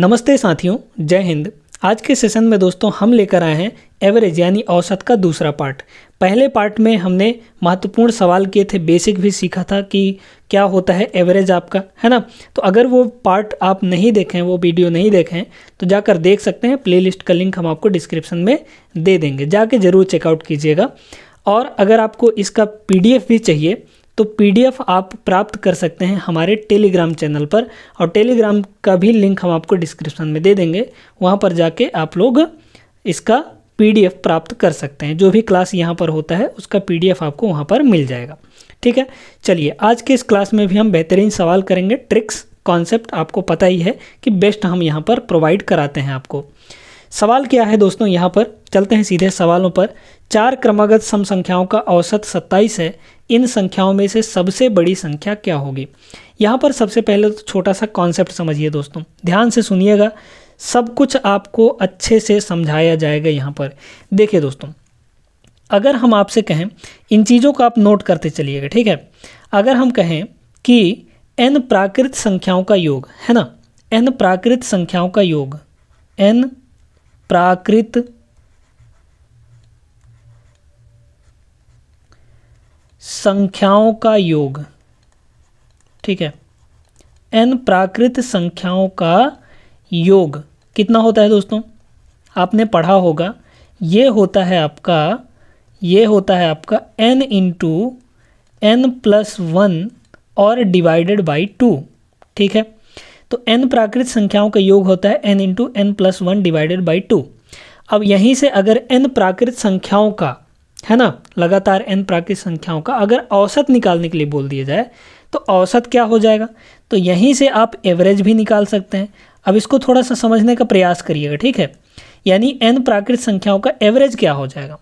नमस्ते साथियों, जय हिंद। आज के सेशन में दोस्तों हम लेकर आए हैं एवरेज यानी औसत का दूसरा पार्ट। पहले पार्ट में हमने महत्वपूर्ण सवाल किए थे, बेसिक भी सीखा था कि क्या होता है एवरेज आपका, है ना। तो अगर वो पार्ट आप नहीं देखें, वो वीडियो नहीं देखें तो जाकर देख सकते हैं। प्लेलिस्ट का लिंक हम आपको डिस्क्रिप्शन में दे देंगे, जाके ज़रूर चेकआउट कीजिएगा। और अगर आपको इसका PDF भी चाहिए तो PDF आप प्राप्त कर सकते हैं हमारे टेलीग्राम चैनल पर, और टेलीग्राम का भी लिंक हम आपको डिस्क्रिप्शन में दे देंगे। वहाँ पर जाके आप लोग इसका PDF प्राप्त कर सकते हैं। जो भी क्लास यहाँ पर होता है उसका PDF आपको वहाँ पर मिल जाएगा, ठीक है। चलिए, आज के इस क्लास में भी हम बेहतरीन सवाल करेंगे। ट्रिक्स कॉन्सेप्ट आपको पता ही है कि बेस्ट हम यहाँ पर प्रोवाइड कराते हैं आपको। सवाल क्या है दोस्तों, यहाँ पर चलते हैं सीधे सवालों पर। 4 क्रमागत सम संख्याओं का औसत 27 है, इन संख्याओं में से सबसे बड़ी संख्या क्या होगी। यहाँ पर सबसे पहले तो छोटा सा कॉन्सेप्ट समझिए दोस्तों, ध्यान से सुनिएगा, सब कुछ आपको अच्छे से समझाया जाएगा यहाँ पर। देखिए दोस्तों, अगर हम आपसे कहें, इन चीज़ों को आप नोट करते चलिएगा, ठीक है। अगर हम कहें कि n प्राकृत संख्याओं का योग, है ना, n प्राकृत संख्याओं का योग, n प्राकृत संख्याओं का योग, ठीक है। n प्राकृत संख्याओं का योग कितना होता है दोस्तों, आपने पढ़ा होगा, ये होता है आपका, ये होता है आपका n × n+1 और डिवाइडेड बाय 2, ठीक है। तो n प्राकृत संख्याओं का योग होता है n × n+1 डिवाइडेड बाय 2। अब यहीं से अगर n प्राकृत संख्याओं का, है ना, लगातार n प्राकृत संख्याओं का अगर औसत निकालने के लिए बोल दिया जाए तो औसत क्या हो जाएगा। तो यहीं से आप एवरेज भी निकाल सकते हैं। अब इसको थोड़ा सा समझने का प्रयास करिएगा, ठीक है। यानी n प्राकृत संख्याओं का एवरेज क्या हो जाएगा।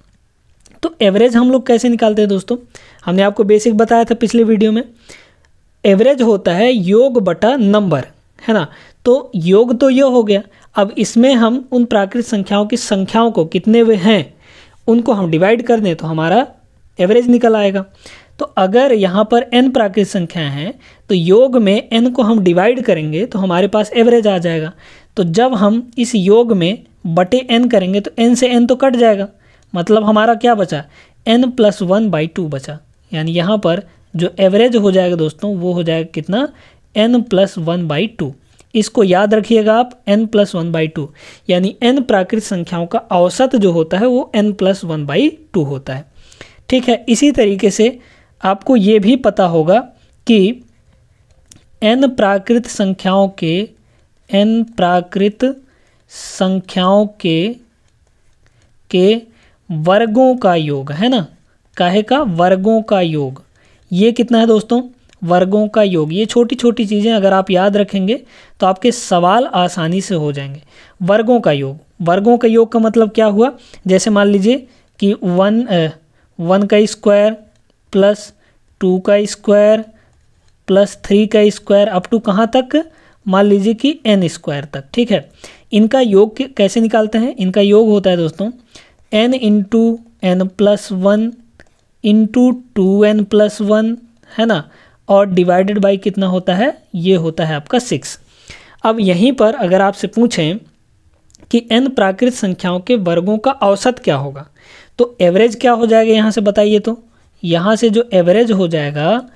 तो एवरेज हम लोग कैसे निकालते हैं दोस्तों, हमने आपको बेसिक बताया था पिछले वीडियो में। एवरेज होता है योग बटा नंबर, है ना। तो योग तो ये हो गया, अब इसमें हम उन प्राकृत संख्याओं की संख्याओं को कितने वे हैं उनको हम डिवाइड कर दें तो हमारा एवरेज निकल आएगा। तो अगर यहाँ पर n प्राकृत संख्याएं हैं तो योग में n को हम डिवाइड करेंगे तो हमारे पास एवरेज आ जाएगा। तो जब हम इस योग में बटे n करेंगे तो n से n तो कट जाएगा, मतलब हमारा क्या बचा, n+1/2 बचा। यानी यहाँ पर जो एवरेज हो जाएगा दोस्तों वो हो जाएगा कितना, n+1/2। इसको याद रखिएगा आप, n+1/2। यानी n प्राकृत संख्याओं का औसत जो होता है वो n+1/2 होता है, ठीक है। इसी तरीके से आपको ये भी पता होगा कि n प्राकृत संख्याओं के, n प्राकृत संख्याओं के वर्गों का योग, है ना, काहे का, वर्गों का योग, ये कितना है दोस्तों, वर्गों का योग। ये छोटी छोटी चीज़ें अगर आप याद रखेंगे तो आपके सवाल आसानी से हो जाएंगे। वर्गों का योग, वर्गों का योग का मतलब क्या हुआ, जैसे मान लीजिए कि 1 का स्क्वायर + 2 का स्क्वायर + 3 का स्क्वायर अप टू कहाँ तक, मान लीजिए कि n² तक, ठीक है। इनका योग कैसे निकालते हैं, इनका योग होता है दोस्तों n × n+1 × 2n+1, है ना, और डिवाइडेड बाय कितना होता है, ये होता है आपका 6। अब यहीं पर अगर आपसे पूछें कि n प्राकृत संख्याओं के वर्गों का औसत क्या होगा तो एवरेज क्या हो जाएगा, यहाँ से बताइए। तो यहाँ से जो एवरेज हो जाएगा,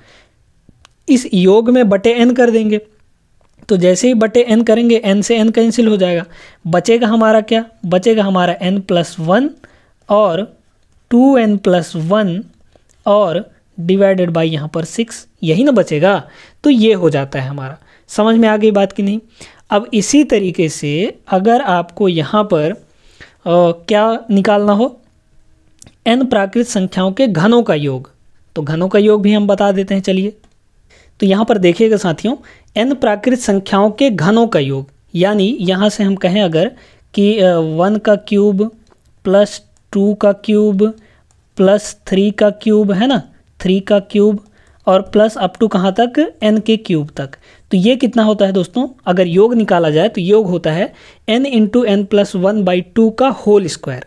इस योग में बटे n कर देंगे तो जैसे ही बटे n करेंगे n से n कैंसिल हो जाएगा, बचेगा हमारा क्या, बचेगा हमारा n+1 और 2n+1 और डिवाइडेड बाय यहाँ पर 6, यही ना बचेगा। तो ये हो जाता है हमारा, समझ में आ गई बात कि नहीं। अब इसी तरीके से अगर आपको यहाँ पर क्या निकालना हो, n प्राकृत संख्याओं के घनों का योग, तो घनों का योग भी हम बता देते हैं। चलिए, तो यहाँ पर देखिएगा साथियों, n प्राकृत संख्याओं के घनों का योग, यानी यहाँ से हम कहें अगर कि 1 का क्यूब + 2 का क्यूब + 3 का क्यूब, है ना, 3 का क्यूब और प्लस अप टू कहाँ तक, n के क्यूब तक। तो ये कितना होता है दोस्तों, अगर योग निकाला जाए तो योग होता है n × n+1/2 का होल स्क्वायर।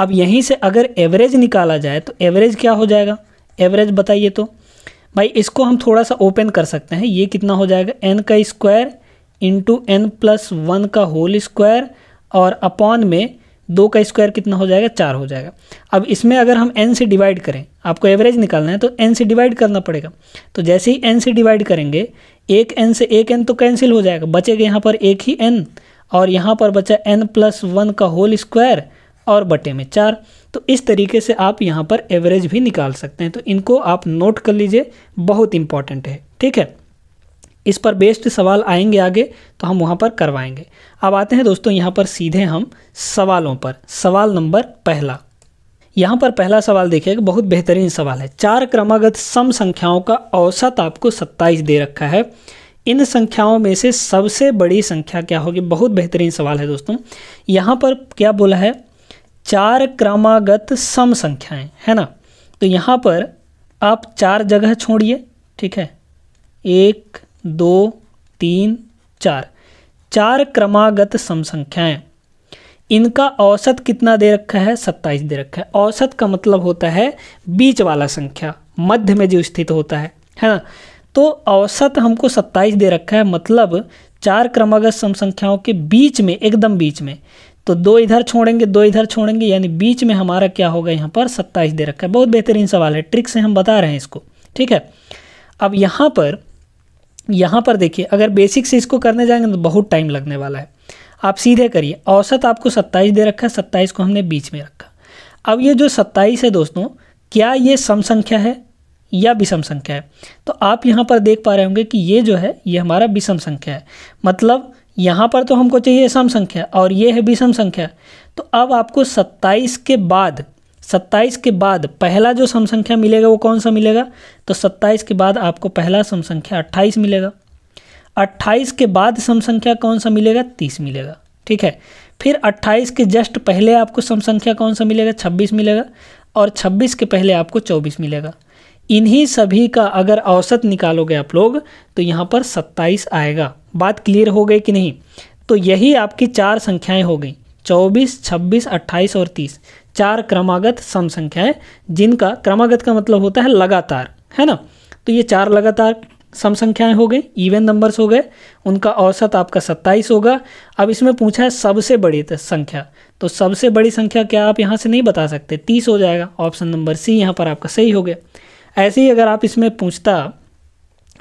अब यहीं से अगर एवरेज निकाला जाए तो एवरेज क्या हो जाएगा, एवरेज बताइए। तो भाई इसको हम थोड़ा सा ओपन कर सकते हैं, ये कितना हो जाएगा, n का square into N plus one का होल स्क्वायर और अपॉन में दो का स्क्वायर कितना हो जाएगा, चार हो जाएगा। अब इसमें अगर हम n से डिवाइड करें, आपको एवरेज निकालना है तो n से डिवाइड करना पड़ेगा। तो जैसे ही n से डिवाइड करेंगे, एक n से एक n तो कैंसिल हो जाएगा, बचेगा यहाँ पर एक ही n और यहाँ पर बचा n प्लस वन का होल स्क्वायर और बटे में चार। तो इस तरीके से आप यहाँ पर एवरेज भी निकाल सकते हैं। तो इनको आप नोट कर लीजिए, बहुत इंपॉर्टेंट है, ठीक है। इस पर बेस्ड सवाल आएंगे आगे तो हम वहाँ पर करवाएंगे। अब आते हैं दोस्तों यहाँ पर सीधे हम सवालों पर। सवाल नंबर पहला, यहाँ पर पहला सवाल देखिएगा, बहुत बेहतरीन सवाल है। चार क्रमागत सम संख्याओं का औसत आपको 27 दे रखा है, इन संख्याओं में से सबसे बड़ी संख्या क्या होगी। बहुत बेहतरीन सवाल है दोस्तों। यहाँ पर क्या बोला है, चार क्रमागत सम संख्याएँ, है ना। तो यहाँ पर आप चार जगह छोड़िए, ठीक है, एक दो तीन चार, चार क्रमागत सम संख्याएँ, इनका औसत कितना दे रखा है, 27 दे रखा है। औसत का मतलब होता है बीच वाला संख्या, मध्य में जो स्थित होता है ना। तो औसत हमको 27 दे रखा है, मतलब चार क्रमागत सम संख्याओं के बीच में, एकदम बीच में। तो दो इधर छोड़ेंगे, दो इधर छोड़ेंगे, यानी बीच में हमारा क्या होगा, यहाँ पर 27 दे रखा है। बहुत बेहतरीन सवाल है, ट्रिक से हम बता रहे हैं इसको, ठीक है। अब यहाँ पर देखिए, अगर बेसिक से इसको करने जाएंगे तो बहुत टाइम लगने वाला है। आप सीधे करिए, औसत आपको 27 दे रखा है, 27 को हमने बीच में रखा। अब ये जो 27 है दोस्तों, क्या ये सम संख्या है या विषम संख्या है। तो आप यहाँ पर देख पा रहे होंगे कि ये जो है ये हमारा विषम संख्या है, मतलब यहाँ पर तो हमको चाहिए सम संख्या और ये है विषम संख्या। तो अब आपको 27 के बाद पहला जो सम संख्या मिलेगा वो कौन सा मिलेगा। तो 27 के बाद आपको पहला सम संख्या 28 मिलेगा, 28 के बाद सम संख्या कौन सा मिलेगा, 30 मिलेगा, ठीक है। फिर 28 के जस्ट पहले आपको सम संख्या कौन सा मिलेगा, 26 मिलेगा, और 26 के पहले आपको 24 मिलेगा। इन्हीं सभी का अगर औसत निकालोगे आप लोग तो यहाँ पर 27 आएगा। बात क्लियर हो गई कि नहीं। तो यही आपकी चार संख्याएँ हो गई, 24, 26, 28 और 30, चार क्रमागत सम संख्याएं, जिनका क्रमागत का मतलब होता है लगातार, है ना। तो ये चार लगातार सम संख्याएं हो गई, इवन नंबर्स हो गए, उनका औसत आपका 27 होगा। अब इसमें पूछा है सबसे बड़ी संख्या, तो सबसे बड़ी संख्या क्या आप यहाँ से नहीं बता सकते, 30 हो जाएगा। ऑप्शन नंबर सी यहाँ पर आपका सही हो गया। ऐसे ही अगर आप इसमें पूछता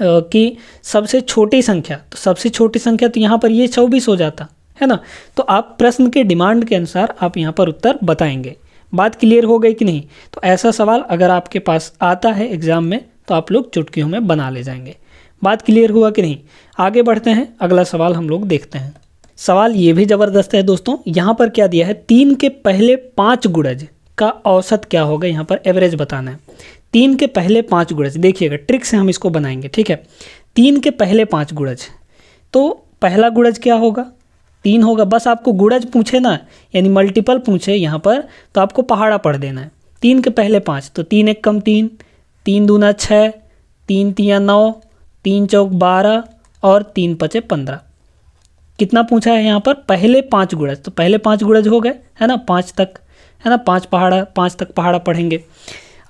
कि सबसे छोटी संख्या, तो सबसे छोटी संख्या तो यहाँ पर ये 24 हो जाता, है ना। तो आप प्रश्न के डिमांड के अनुसार आप यहाँ पर उत्तर बताएंगे। बात क्लियर हो गई कि नहीं। तो ऐसा सवाल अगर आपके पास आता है एग्जाम में तो आप लोग चुटकियों में बना ले जाएंगे। बात क्लियर हुआ कि नहीं। आगे बढ़ते हैं, अगला सवाल हम लोग देखते हैं। सवाल ये भी ज़बरदस्त है दोस्तों। यहाँ पर क्या दिया है, 3 के पहले 5 गुणज का औसत क्या होगा, यहाँ पर एवरेज बताना है। 3 के पहले 5 गुणज, देखिएगा ट्रिक से हम इसको बनाएंगे, ठीक है। 3 के पहले 5 गुणज, तो पहला गुणज क्या होगा, 3 होगा। बस आपको गुणज पूछे ना, यानी मल्टीपल पूछे यहाँ पर, तो आपको पहाड़ा पढ़ देना है। 3 के पहले 5, तो 3 × 1 = 3, 3 × 2 = 6, 3 × 3 = 9, 3 × 4 = 12 और 3 × 5 = 15। कितना पूछा है यहाँ पर, पहले 5 गुणज, तो पहले 5 गुणज हो गए, है ना, 5 तक, है ना, 5 तक पहाड़ा पढ़ेंगे।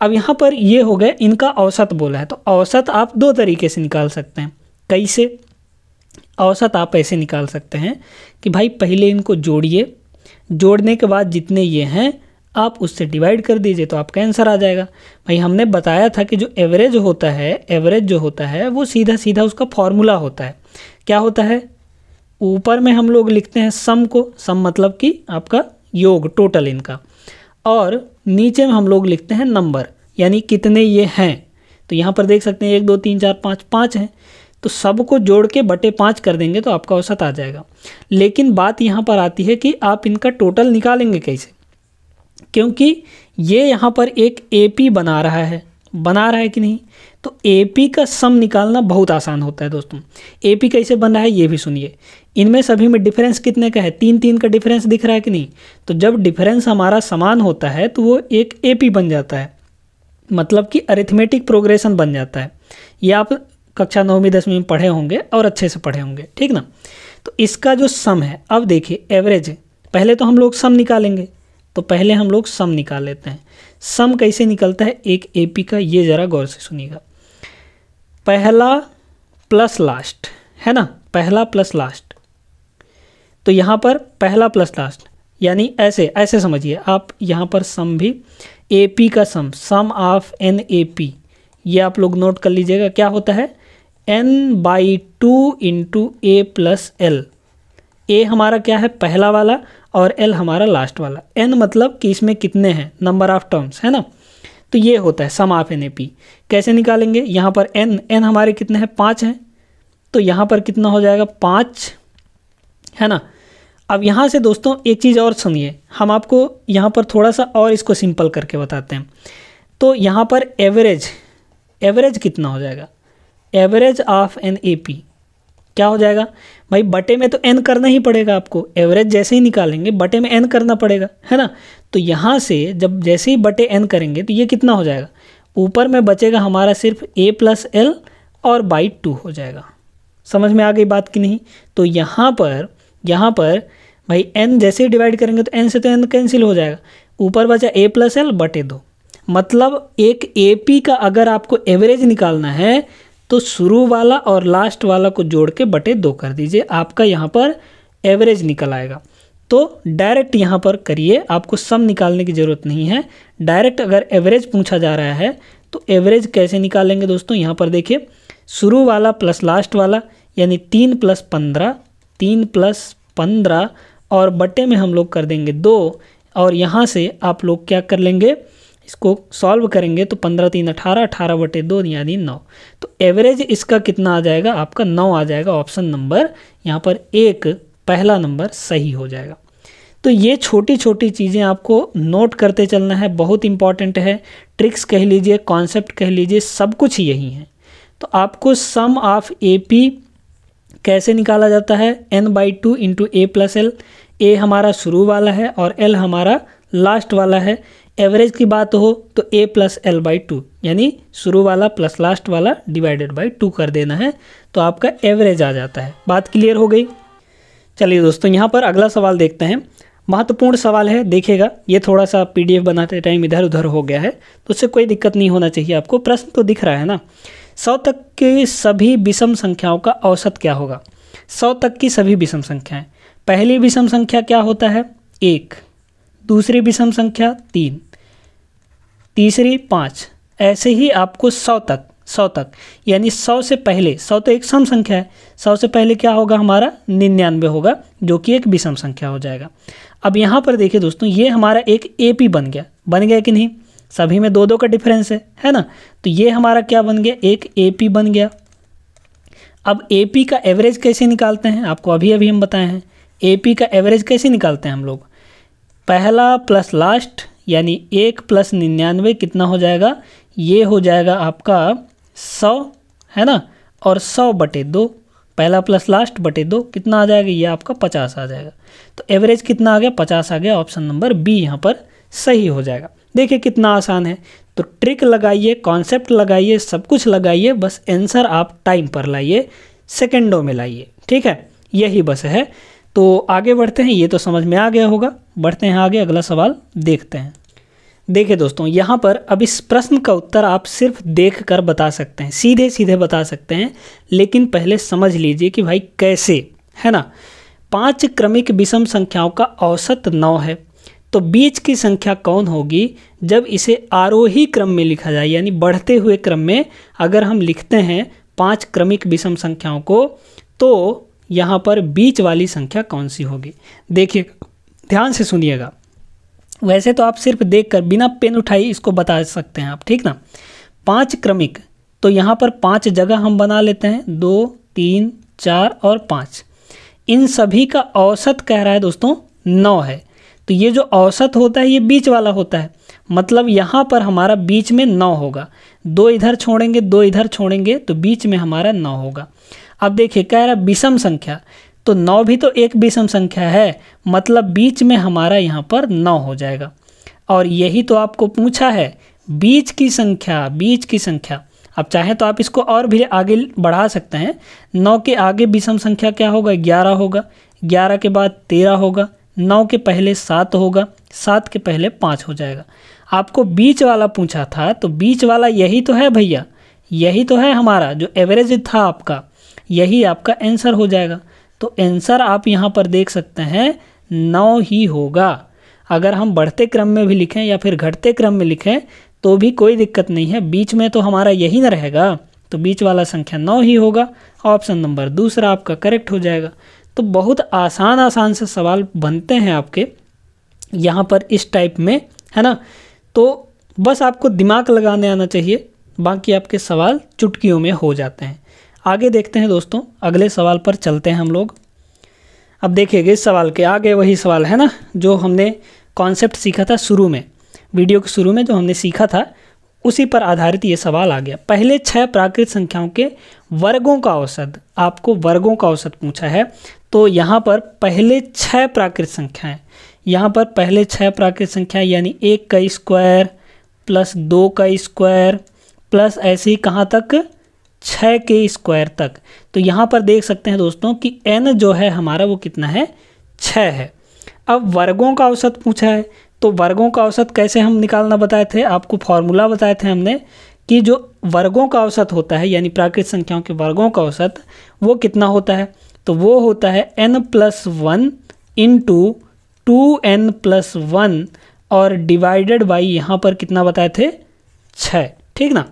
अब यहाँ पर ये हो गए, इनका औसत बोला है। तो औसत आप दो तरीके से निकाल सकते हैं। कैसे औसत आप ऐसे निकाल सकते हैं कि भाई पहले इनको जोड़िए, जोड़ने के बाद जितने ये हैं आप उससे डिवाइड कर दीजिए तो आपका आंसर आ जाएगा। भाई हमने बताया था कि जो एवरेज होता है, एवरेज जो होता है वो सीधा सीधा उसका फॉर्मूला होता है। क्या होता है, ऊपर में हम लोग लिखते हैं सम को, सम मतलब कि आपका योग, टोटल इनका, और नीचे में हम लोग लिखते हैं नंबर, यानी कितने ये हैं। तो यहाँ पर देख सकते हैं 1, 2, 3, 4, 5 हैं। तो सबको जोड़ के बटे 5 कर देंगे तो आपका औसत आ जाएगा। लेकिन बात यहाँ पर आती है कि आप इनका टोटल निकालेंगे कैसे, क्योंकि ये यहाँ पर एक एपी बना रहा है कि नहीं। तो एपी का सम निकालना बहुत आसान होता है दोस्तों। एपी कैसे बन रहा है ये भी सुनिए। इनमें सभी में डिफरेंस कितने का है, 3, 3 का डिफरेंस दिख रहा है कि नहीं। तो जब डिफरेंस हमारा समान होता है तो वो एक एपी बन जाता है, मतलब कि अरिथमेटिक प्रोग्रेशन बन जाता है। ये आप कक्षा 9वीं 10वीं में पढ़े होंगे और अच्छे से पढ़े होंगे, ठीक ना। तो इसका जो सम है, अब देखिए एवरेज, पहले तो हम लोग सम निकालेंगे, तो पहले हम लोग सम निकाल लेते हैं। सम कैसे निकलता है एक एपी का, ये ज़रा गौर से सुनिएगा। पहला प्लस लास्ट, है ना, पहला प्लस लास्ट। तो यहाँ पर पहला प्लस लास्ट यानी ऐसे ऐसे समझिए आप, यहाँ पर सम भी ए पी का sum of N A P, ये आप लोग नोट कर लीजिएगा क्या होता है, N by two into A plus L. A हमारा क्या है पहला वाला और एल हमारा लास्ट वाला। एन मतलब कि इसमें कितने हैं, नंबर ऑफ टर्म्स है ना। तो ये होता है sum of N A P. कैसे निकालेंगे, यहाँ पर एन एन हमारे कितने हैं 5 हैं, तो यहाँ पर कितना हो जाएगा 5 है ना। अब यहाँ से दोस्तों एक चीज़ और सुनिए, हम आपको यहाँ पर थोड़ा सा और इसको सिंपल करके बताते हैं। तो यहाँ पर एवरेज एवरेज कितना हो जाएगा, average of N A P क्या हो जाएगा भाई, बटे में तो n करना ही पड़ेगा आपको, एवरेज जैसे ही निकालेंगे बटे में n करना पड़ेगा है ना। तो यहाँ से जब जैसे ही बटे n करेंगे तो ये कितना हो जाएगा, ऊपर में बचेगा हमारा सिर्फ a प्लस एल और बाई 2 हो जाएगा। समझ में आ गई बात कि नहीं। तो यहाँ पर भाई n जैसे ही डिवाइड करेंगे तो n से तो n कैंसिल हो जाएगा, ऊपर बचा a प्लस एल बटे 2। मतलब एक ए पी का अगर आपको एवरेज निकालना है तो शुरू वाला और लास्ट वाला को जोड़ के बटे 2 कर दीजिए, आपका यहाँ पर एवरेज निकल आएगा। तो डायरेक्ट यहाँ पर करिए, आपको सम निकालने की ज़रूरत नहीं है। डायरेक्ट अगर एवरेज पूछा जा रहा है तो एवरेज कैसे निकालेंगे दोस्तों, यहाँ पर देखिए शुरू वाला प्लस लास्ट वाला यानी 3 प्लस 15 और बटे में हम लोग कर देंगे 2। और यहाँ से आप लोग क्या कर लेंगे, इसको सॉल्व करेंगे तो 15 3 18 बटे 2 यानी 9। तो एवरेज इसका कितना आ जाएगा, आपका 9 आ जाएगा। ऑप्शन नंबर यहाँ पर 1 पहला नंबर सही हो जाएगा। तो ये छोटी छोटी चीज़ें आपको नोट करते चलना है, बहुत इंपॉर्टेंट है। ट्रिक्स कह लीजिए, कॉन्सेप्ट कह लीजिए, सब कुछ यही है। तो आपको सम ऑफ ए पी कैसे निकाला जाता है, N by 2 into A plus L. A हमारा शुरू वाला है और एल हमारा लास्ट वाला है। एवरेज की बात हो तो a प्लस एल बाई 2 यानी शुरू वाला प्लस लास्ट वाला डिवाइडेड बाई 2 कर देना है, तो आपका एवरेज आ जाता है। बात क्लियर हो गई। चलिए दोस्तों यहाँ पर अगला सवाल देखते हैं, महत्वपूर्ण सवाल है, देखिएगा। ये थोड़ा सा पीडीएफ बनाते टाइम इधर उधर हो गया है तो उससे कोई दिक्कत नहीं होना चाहिए आपको, प्रश्न तो दिख रहा है ना। 100 तक की सभी विषम संख्याओं का औसत क्या होगा, 100 तक की सभी विषम संख्याएँ। पहली विषम संख्या क्या होता है 1, दूसरी विषम संख्या 3, तीसरी 5, ऐसे ही आपको 100 तक यानी 100 से पहले, 100 तो एक सम संख्या है, 100 से पहले क्या होगा हमारा 99 होगा जो कि एक विषम संख्या हो जाएगा। अब यहाँ पर देखिए दोस्तों ये हमारा एक एपी बन गया कि नहीं, सभी में 2 का डिफरेंस है ना। तो ये हमारा क्या बन गया, एक एपी बन गया। अब एपी का एवरेज कैसे निकालते हैं, आपको अभी अभी हम बताए हैं। एपी का एवरेज कैसे निकालते हैं हम लोग, पहला प्लस लास्ट यानी 1 प्लस 99 कितना हो जाएगा, ये हो जाएगा आपका 100 है ना, और 100 बटे 2, पहला प्लस लास्ट बटे 2 कितना आ जाएगा, ये आपका 50 आ जाएगा। तो एवरेज कितना आ गया, 50 आ गया। ऑप्शन नंबर बी यहाँ पर सही हो जाएगा। देखिए कितना आसान है। तो ट्रिक लगाइए, कॉन्सेप्ट लगाइए, सब कुछ लगाइए, बस आंसर आप टाइम पर लाइए, सेकेंडों में लाइए, ठीक है, यही बस है। तो आगे बढ़ते हैं, ये तो समझ में आ गया होगा, बढ़ते हैं आगे, अगला सवाल देखते हैं। देखिए दोस्तों यहाँ पर अब इस प्रश्न का उत्तर आप सिर्फ देख कर बता सकते हैं, सीधे सीधे बता सकते हैं, लेकिन पहले समझ लीजिए कि भाई कैसे है ना। 5 क्रमिक विषम संख्याओं का औसत 9 है, तो बीच की संख्या कौन होगी जब इसे आरोही क्रम में लिखा जाए, यानी बढ़ते हुए क्रम में अगर हम लिखते हैं 5 क्रमिक विषम संख्याओं को, तो यहाँ पर बीच वाली संख्या कौन सी होगी। देखिए ध्यान से सुनिएगा, वैसे तो आप सिर्फ देखकर बिना पेन उठाए इसको बता सकते हैं आप, ठीक ना। 5 क्रमिक, तो यहाँ पर 5 जगह हम बना लेते हैं, 2 3 4 और 5, इन सभी का औसत कह रहा है दोस्तों 9 है। तो ये जो औसत होता है ये बीच वाला होता है, मतलब यहाँ पर हमारा बीच में 9 होगा, 2 इधर छोड़ेंगे 2 इधर छोड़ेंगे तो बीच में हमारा 9 होगा। अब देखिए कह रहा है विषम संख्या, तो 9 भी तो एक विषम संख्या है, मतलब बीच में हमारा यहाँ पर 9 हो जाएगा। और यही तो आपको पूछा है, बीच की संख्या। आप चाहें तो आप इसको और भी आगे बढ़ा सकते हैं, 9 के आगे विषम संख्या क्या होगा, 11 होगा, 11 के बाद 13 होगा, 9 के पहले 7 होगा, 7 के पहले 5 हो जाएगा। आपको बीच वाला पूछा था, तो बीच वाला यही तो है भैया, यही तो है हमारा जो एवरेज था आपका, यही आपका आंसर हो जाएगा। तो आंसर आप यहाँ पर देख सकते हैं 9 ही होगा। अगर हम बढ़ते क्रम में भी लिखें या फिर घटते क्रम में लिखें तो भी कोई दिक्कत नहीं है, बीच में तो हमारा यही ना रहेगा, तो बीच वाला संख्या 9 ही होगा। ऑप्शन नंबर दूसरा आपका करेक्ट हो जाएगा। तो बहुत आसान आसान से सवाल बनते हैं आपके यहाँ पर इस टाइप में, है ना। तो बस आपको दिमाग लगाने आना चाहिए, बाकी आपके सवाल चुटकियों में हो जाते हैं। आगे देखते हैं दोस्तों, अगले सवाल पर चलते हैं हम लोग। अब देखिएगा इस सवाल के आगे वही सवाल है ना जो हमने कॉन्सेप्ट सीखा था शुरू में, वीडियो के शुरू में जो हमने सीखा था उसी पर आधारित ये सवाल आ गया। पहले 6 प्राकृत संख्याओं के वर्गों का औसत, आपको वर्गों का औसत पूछा है। तो यहाँ पर पहले 6 प्राकृत संख्याएँ, यहाँ पर पहले 6 प्राकृत संख्या यानी 1 का स्क्वायर प्लस 2 का स्क्वायर प्लस ऐसे ही कहाँ तक 6 के स्क्वायर तक। तो यहाँ पर देख सकते हैं दोस्तों कि n जो है हमारा वो कितना है 6 है। अब वर्गों का औसत पूछा है, तो वर्गों का औसत कैसे हम निकालना बताए थे आपको, फॉर्मूला बताए थे हमने कि जो वर्गों का औसत होता है यानी प्राकृत संख्याओं के वर्गों का औसत वो कितना होता है, तो वो होता है n+1 इंटू 2n+1 और डिवाइडेड बाई यहाँ पर कितना बताए थे 6, ठीक ना।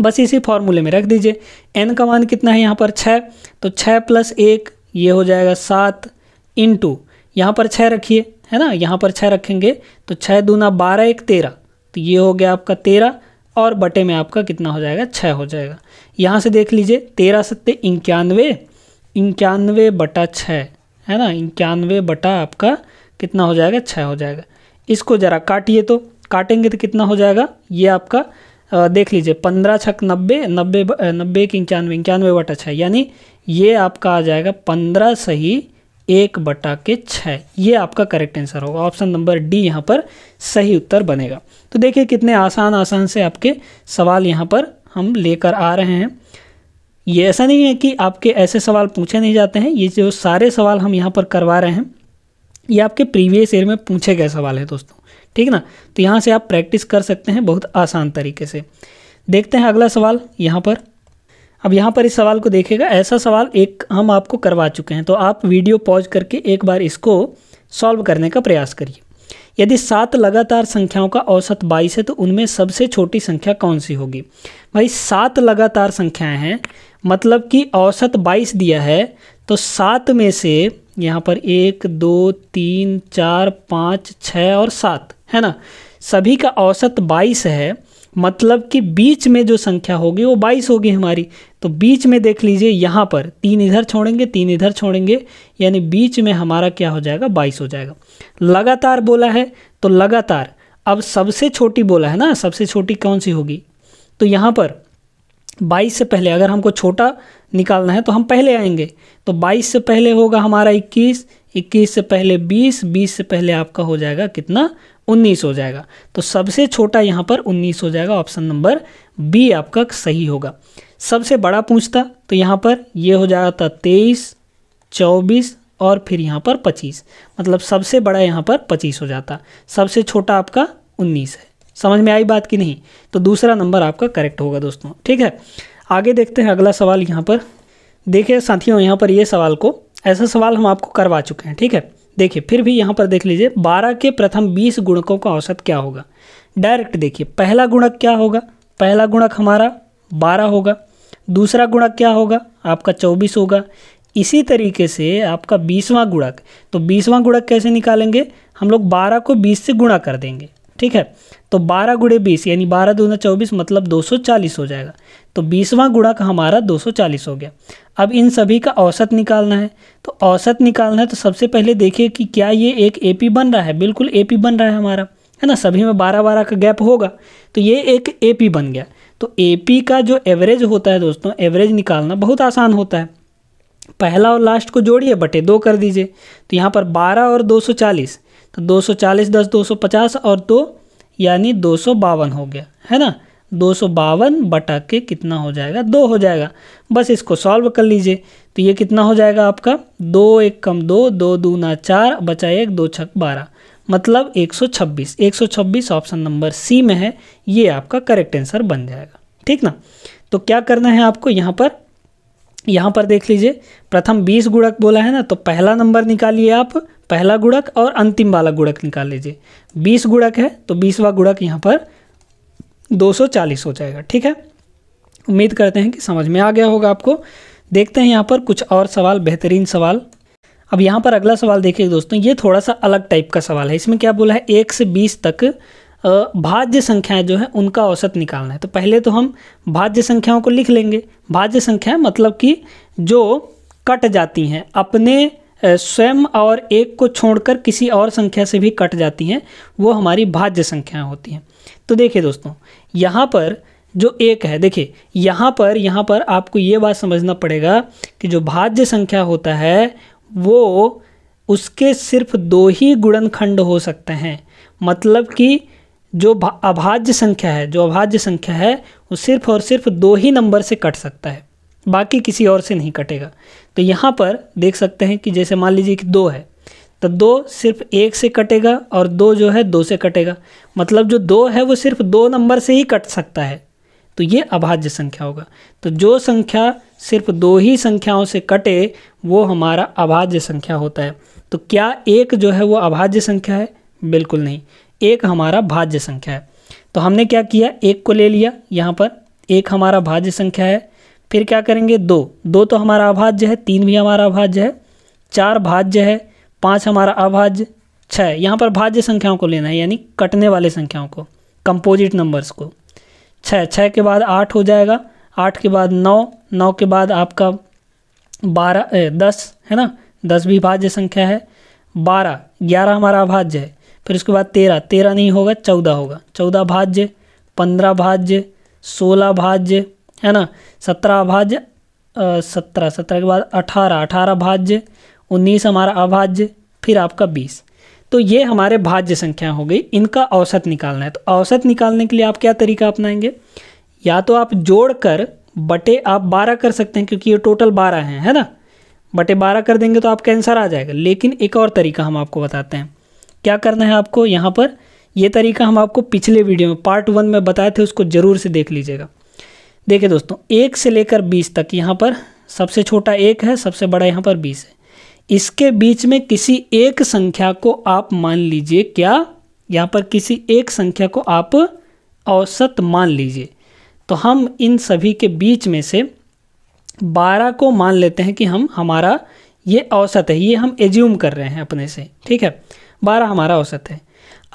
बस इसी फॉर्मूले में रख दीजिए। n का मान कितना है यहाँ पर 6, तो 6 + 1 ये हो जाएगा 7 इंटू यहाँ पर 6 रखिए, है ना, यहाँ पर 6 रखेंगे तो 6 दूना 12 = 13, तो ये हो गया आपका 13 और बटे में आपका कितना हो जाएगा 6 हो जाएगा। यहाँ से देख लीजिए 13 × 7 = 91, 91 बटा 6, है ना, 91 बटा आपका कितना हो जाएगा 6 हो जाएगा। इसको ज़रा काटिए, तो काटेंगे तो कितना हो जाएगा ये आपका देख लीजिए 15 × 6 = 90, 90 × 91 = 91 बटा 6, यानी ये आपका आ जाएगा 15 सही 1 बटा 6। ये आपका करेक्ट आंसर होगा। ऑप्शन नंबर डी यहाँ पर सही उत्तर बनेगा। तो देखिए कितने आसान आसान से आपके सवाल यहाँ पर हम लेकर आ रहे हैं। ये ऐसा नहीं है कि आपके ऐसे सवाल पूछे नहीं जाते हैं, ये जो सारे सवाल हम यहाँ पर करवा रहे हैं ये आपके प्रीवियस ईयर में पूछे गए सवाल है दोस्तों, ठीक ना। तो यहाँ से आप प्रैक्टिस कर सकते हैं बहुत आसान तरीके से। देखते हैं अगला सवाल यहाँ पर। अब यहाँ पर इस सवाल को देखिएगा, ऐसा सवाल एक हम आपको करवा चुके हैं, तो आप वीडियो पॉज करके एक बार इसको सॉल्व करने का प्रयास करिए। यदि 7 लगातार संख्याओं का औसत 22 है तो उनमें सबसे छोटी संख्या कौन सी होगी। भाई 7 लगातार संख्याएं हैं, मतलब कि औसत 22 दिया है, तो 7 में से यहाँ पर 1 2 3 4 5 6 और 7, है ना, सभी का औसत 22 है, मतलब कि बीच में जो संख्या होगी वो 22 होगी हमारी। तो बीच में देख लीजिए यहाँ पर 3 इधर छोड़ेंगे 3 इधर छोड़ेंगे, यानी बीच में हमारा क्या हो जाएगा 22 हो जाएगा। लगातार बोला है तो लगातार, अब सबसे छोटी बोला है ना, सबसे छोटी कौन सी होगी, तो यहाँ पर 22 से पहले अगर हमको छोटा निकालना है तो हम पहले आएंगे, तो 22 से पहले होगा हमारा 21, 21 से पहले 20, 20 से पहले आपका हो जाएगा कितना 19 हो जाएगा। तो सबसे छोटा यहाँ पर 19 हो जाएगा। ऑप्शन नंबर बी आपका सही होगा। सबसे बड़ा पूछता तो यहाँ पर ये हो जाता 23, 24 और फिर यहाँ पर 25, मतलब सबसे बड़ा यहाँ पर 25 हो जाता, सबसे छोटा आपका 19 है। समझ में आई बात कि नहीं, तो दूसरा नंबर आपका करेक्ट होगा दोस्तों, ठीक है। आगे देखते हैं अगला सवाल यहाँ पर। देखिए साथियों यहाँ पर ये सवाल को, ऐसा सवाल हम आपको करवा चुके हैं, ठीक है। देखिए फिर भी यहाँ पर देख लीजिए 12 के प्रथम 20 गुणकों का औसत क्या होगा। डायरेक्ट देखिए पहला गुणक क्या होगा, पहला गुणक हमारा 12 होगा, दूसरा गुणक क्या होगा आपका 24 होगा, इसी तरीके से आपका 20वां गुणक। तो 20वां गुणक कैसे निकालेंगे, हम लोग 12 को 20 से गुणा कर देंगे, ठीक है। तो 12 × 20 यानी 12 दूना 24 मतलब 240 हो जाएगा। तो 20वां गुणक हमारा 240 हो गया। अब इन सभी का औसत निकालना है, तो औसत निकालना है तो सबसे पहले देखिए कि क्या ये एक एपी बन रहा है। बिल्कुल एपी बन रहा है हमारा, है ना, सभी में 12 12 का गैप होगा, तो ये एक एपी बन गया। तो एपी का जो एवरेज होता है दोस्तों, एवरेज निकालना बहुत आसान होता है। पहला और लास्ट को जोड़िए बटे 2 कर दीजिए, तो यहाँ पर 12 और 240, तो 240 + 10 250 और 2 यानी 252 हो गया, है ना। 252 बटा कितना हो जाएगा 2 हो जाएगा। बस इसको सॉल्व कर लीजिए, तो ये कितना हो जाएगा आपका 2 × 1 = 2 2 × 2 = 4 बचा 1 2 × 6 = 12 मतलब 126। 126 ऑप्शन नंबर सी में है, ये आपका करेक्ट आंसर बन जाएगा, ठीक ना। तो क्या करना है आपको यहाँ पर, यहाँ पर देख लीजिए, प्रथम 20 गुणक बोला है ना, तो पहला नंबर निकालिए आप, पहला गुणक और अंतिम वाला गुणक निकाल लीजिए। 20 गुणक है तो 20वां गुणक यहाँ पर 240 हो जाएगा। ठीक है, उम्मीद करते हैं कि समझ में आ गया होगा आपको। देखते हैं यहाँ पर कुछ और सवाल, बेहतरीन सवाल। अब यहाँ पर अगला सवाल देखिए दोस्तों, ये थोड़ा सा अलग टाइप का सवाल है। इसमें क्या बोला है, 1 से 20 तक भाज्य संख्याएं जो है उनका औसत निकालना है। तो पहले तो हम भाज्य संख्याओं को लिख लेंगे। भाज्य संख्याएं मतलब कि जो कट जाती हैं अपने स्वयं और एक को छोड़कर किसी और संख्या से भी कट जाती हैं, वो हमारी भाज्य संख्याएं होती हैं। तो देखिए दोस्तों, यहाँ पर जो एक है, देखिए यहाँ पर आपको ये बात समझना पड़ेगा कि जो भाज्य संख्या होता है वो उसके सिर्फ 2 ही गुणनखंड हो सकते हैं। मतलब कि जो अभाज्य संख्या है, वो सिर्फ और सिर्फ 2 ही नंबर से कट सकता है, बाकी किसी और से नहीं कटेगा। तो यहाँ पर देख सकते हैं कि जैसे मान लीजिए कि 2 है तो 2 सिर्फ 1 से कटेगा और 2 जो है 2 से कटेगा। मतलब जो 2 है वो सिर्फ 2 नंबर से ही कट सकता है, तो ये अभाज्य संख्या होगा। तो जो संख्या सिर्फ 2 ही संख्याओं से कटे वो हमारा अभाज्य संख्या होता है। तो क्या 1 जो है वो अभाज्य संख्या है? बिल्कुल नहीं, 1 हमारा भाज्य संख्या है। तो हमने क्या किया, 1 को ले लिया, यहाँ पर 1 हमारा भाज्य संख्या है। फिर क्या करेंगे, 2 तो हमारा अभाज्य है, 3 भी हमारा अभाज्य है, 4 भाज्य है, 5 हमारा अभाज्य, 6 यहाँ पर भाज्य संख्याओं को लेना है यानी कटने वाले संख्याओं को, कंपोजिट नंबर्स को। 6 के बाद 8 हो जाएगा, 8 के बाद 9 के बाद आपका 10 है ना, 10 भी भाज्य संख्या है। 11 हमारा अभाज्य है। फिर उसके बाद 13 नहीं होगा, 14 होगा, 14 भाज्य, 15 भाज्य, 16 भाज्य है ना, 17 भाज्य, 17 के बाद 18 भाज्य, 19 हमारा अभाज्य, फिर आपका 20। तो ये हमारे भाज्य संख्या हो गई, इनका औसत निकालना है। तो औसत निकालने के लिए आप क्या तरीका अपनाएंगे, या तो आप जोड़ कर बटे आप 12 कर सकते हैं क्योंकि ये टोटल 12 हैं है ना, बटे 12 कर देंगे तो आपका आंसर आ जाएगा। लेकिन एक और तरीका हम आपको बताते हैं, क्या करना है आपको यहाँ पर, ये तरीका हम आपको पिछले वीडियो में पार्ट 1 में बताए थे, उसको ज़रूर से देख लीजिएगा। देखिए दोस्तों, 1 से लेकर 20 तक, यहाँ पर सबसे छोटा 1 है, सबसे बड़ा यहाँ पर 20 है। इसके बीच में किसी एक संख्या को आप मान लीजिए, क्या यहाँ पर किसी एक संख्या को आप औसत मान लीजिए। तो हम इन सभी के बीच में से 12 को मान लेते हैं कि हम हमारा ये औसत है, ये हम एज्यूम कर रहे हैं अपने से। ठीक है, 12 हमारा औसत है।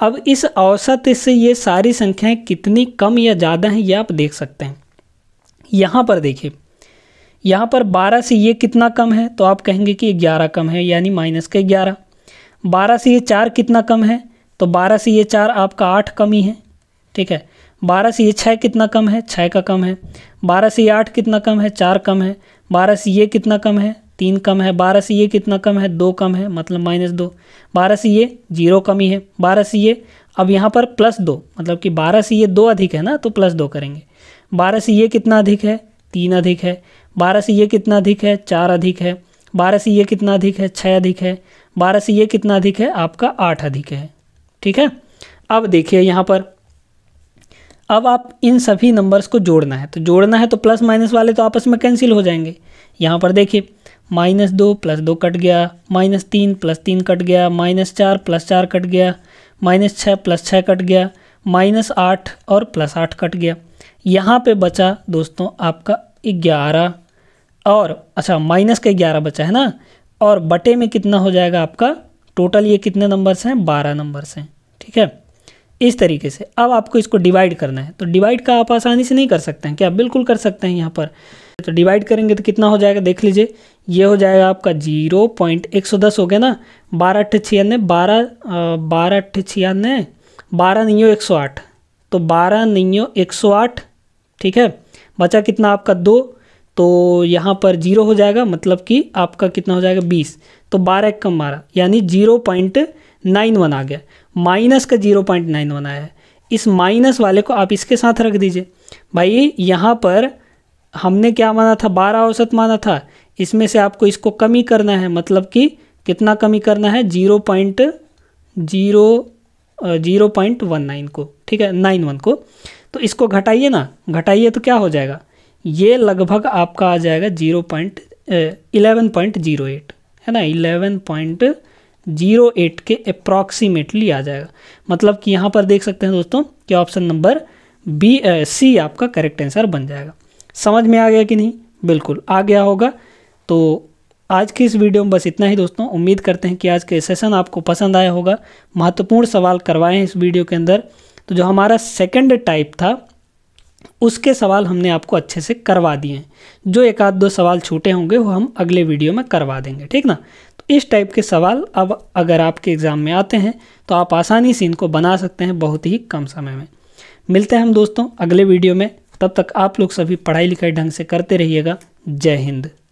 अब इस औसत से ये सारी संख्याएं कितनी कम या ज़्यादा हैं ये आप देख सकते हैं। यहाँ पर देखिए, यहाँ पर 12 से ये कितना कम है, तो आप कहेंगे कि 11 कम है यानी -11। 12 से ये 4 कितना कम है, तो 12 से ये 4 आपका 8 कम ही है। ठीक है, 12 से ये 6 कितना कम है, 6 का कम है। 12 से ये 8 कितना कम है, 4 कम है। 12 से ये कितना कम है, 3 कम है। 12 से ये कितना कम है, 2 कम है, मतलब -2। 12 से ये 0 कम ही है। 12 से ये, अब यहाँ पर +2 मतलब कि 12 से ये 2 अधिक है ना, तो +2 करेंगे। 12 से ये कितना अधिक है, 3 अधिक है। 12 से ये कितना अधिक है, 4 अधिक है। 12 से ये कितना अधिक है, 6 अधिक है। 12 से ये कितना अधिक है, आपका 8 अधिक है। ठीक है, अब देखिए यहाँ पर, अब आप इन सभी नंबर्स को जोड़ना है, तो प्लस माइनस वाले तो आपस में कैंसिल हो जाएंगे। यहाँ पर देखिए, -2 + 2 कट गया, -3 + 3 कट गया, -4 + 4 कट गया, -6 + 6 कट गया, -8 और +8 कट गया। यहाँ पे बचा दोस्तों आपका 11 और अच्छा -11 बचा है ना, और बटे में कितना हो जाएगा आपका टोटल, ये कितने नंबर्स हैं, 12 नंबर्स हैं। ठीक है, इस तरीके से अब आपको इसको डिवाइड करना है। तो डिवाइड का आप आसानी से नहीं कर सकते हैं क्या, बिल्कुल कर सकते हैं। यहाँ पर तो डिवाइड करेंगे तो कितना हो जाएगा, देख लीजिए, ये हो जाएगा आपका 0.110 हो गया ना, 12 × 96 12 × 108, तो 12 × 108। ठीक है, बचा कितना आपका 2, तो यहाँ पर 0 हो जाएगा, मतलब कि आपका कितना हो जाएगा 20, तो 12 × 1 यानी 0.91 आ गया। माइनस का 0.91 आया है, इस माइनस वाले को आप इसके साथ रख दीजिए। भाई यहाँ पर हमने क्या माना था, 12 औसत माना था, इसमें से आपको इसको कमी करना है। मतलब कि कितना कमी करना है, 0.19 को, ठीक है 91 को। तो इसको घटाइए ना, घटाइए तो क्या हो जाएगा, ये लगभग आपका आ जाएगा 11.08 है ना, 11.08 के अप्रॉक्सीमेटली आ जाएगा। मतलब कि यहाँ पर देख सकते हैं दोस्तों कि ऑप्शन नंबर सी आपका करेक्ट आंसर बन जाएगा। समझ में आ गया कि नहीं? बिल्कुल आ गया होगा। तो आज की इस वीडियो में बस इतना ही दोस्तों। उम्मीद करते हैं कि आज के सेशन आपको पसंद आया होगा। महत्वपूर्ण सवाल करवाए हैं इस वीडियो के अंदर। तो जो हमारा सेकंड टाइप था उसके सवाल हमने आपको अच्छे से करवा दिए हैं। जो एक आध दो सवाल छूटे होंगे वो हम अगले वीडियो में करवा देंगे, ठीक ना। तो इस टाइप के सवाल अब अगर आपके एग्ज़ाम में आते हैं तो आप आसानी से इनको बना सकते हैं बहुत ही कम समय में। मिलते हैं हम दोस्तों अगले वीडियो में। तब तक आप लोग सभी पढ़ाई लिखाई ढंग से करते रहिएगा। जय हिंद।